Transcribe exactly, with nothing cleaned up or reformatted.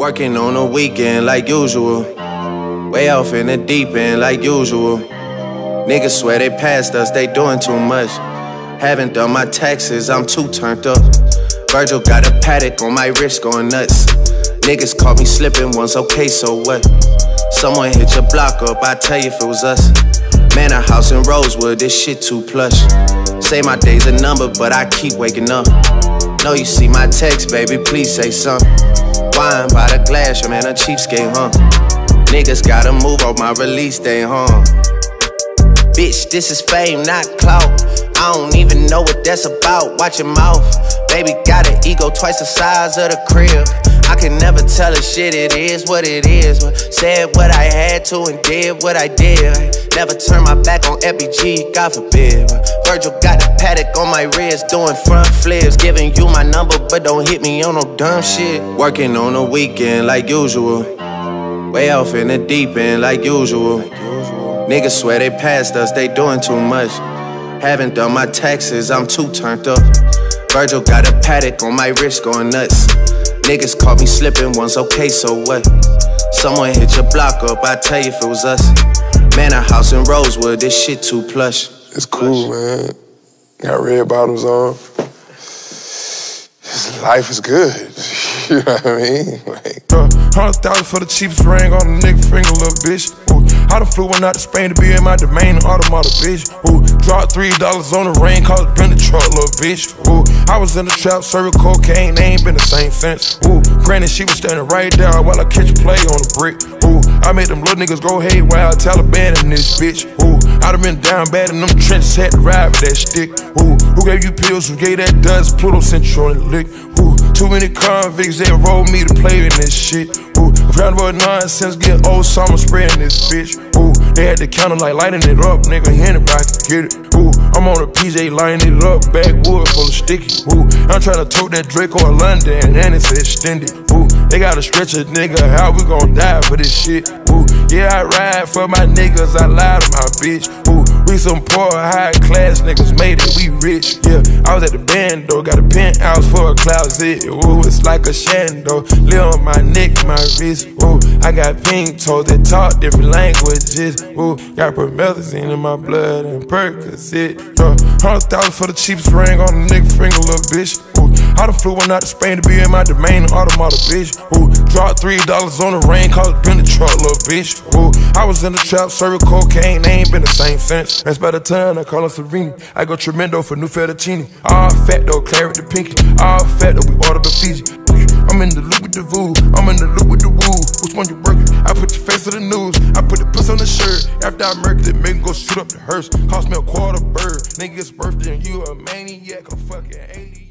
Working on the weekend like usual. Way off in the deep end like usual. Niggas swear they passed us, they doing too much. Haven't done my taxes, I'm too turned up. Virgil got a paddock on my wrist going nuts. Niggas caught me slipping once, okay, so what? Someone hit your block up, I tell you if it was us. Man, a house in Rosewood, this shit too plush. Say my days a number, but I keep waking up. Know you see my text, baby, please say something. Wine by the glass, your man a cheapskate, huh? Niggas gotta move on my release day, huh? Bitch, this is fame, not clout. I don't even know what that's about, watch your mouth. Baby got an ego twice the size of the crib. I can never tell a shit, it is what it is. Said what I had to and did what I did. Never turn my back on F B G, God forbid. Virgil got a paddock on my wrist, doing front flips. Giving you my number, but don't hit me on no dumb shit. Working on the weekend like usual. Way off in the deep end like usual. Niggas swear they passed us, they doing too much. Haven't done my taxes, I'm too turned up. Virgil got a paddock on my wrist, going nuts. Niggas caught me slipping once, okay, so what? Someone hit your block up, I tell you if it was us. Man, a house in Rosewood, this shit too plush. It's cool, man. Got red bottoms on. Life is good. You know what I mean? Like, one hundred thousand for the cheapest ring on the nigga finger, little bitch. Ooh. I done flew one out to Spain to be in my domain, an automata, bitch. Ooh, dropped three dollars on the rain, cause it been the truck, little bitch. Ooh, I was in the trap, serving cocaine, they ain't been the same since. Ooh, granny, she was standing right there while I catch a play on the brick. Ooh, I made them little niggas go haywire, Taliban in this bitch. Ooh, I done been down bad in them trenches, had to ride with that stick. Ooh, who gave you pills? Who gave that dust? Pluto sent you on the lick. Ooh, too many convicts that rolled me to play in this shit. Ooh, round about nonsense, get old summer spreading this bitch. Ooh, they had the counter like lighting it up, nigga, anybody can get it. Ooh, I'm on a P J lining it up, backwood full of sticky. Ooh, I'm tryna tote that Drake or London, and it's extended. Ooh, they gotta stretch a nigga, how we gon' die for this shit? Ooh, yeah, I ride for my niggas, I lie to my bitch. Ooh, we some poor, high class niggas made it, we rich. Yeah, I was at the band though, got a penthouse for a closet. Ooh, it's like a shando, live on my neck, my wrist. Ooh, I got pink toes that talk different languages. Ooh, got promethazine in my blood and Percocet. one hundred thousand for the cheapest ring on the nigga finger, little bitch. Ooh, I done flew one out to Spain to be in my domain, an automata, bitch. Ooh, dropped three dollars on the rain, cause it been the truck, little bitch. Ooh, I was in the trap, serving cocaine, they ain't been the same since. That's by the time I call her Serena. I go tremendo for new fettuccine. All fat though, claret to pinky. All fat though, we order the Fiji. I'm in the loop with the voo. I'm in the loop with the woo. Which one you working? I put your face on the news. I put the puss on the shirt. After I murked it, make go shoot up the hearse. Cost me a quarter bird. Nigga's birthday and you a maniac, a fucking alien.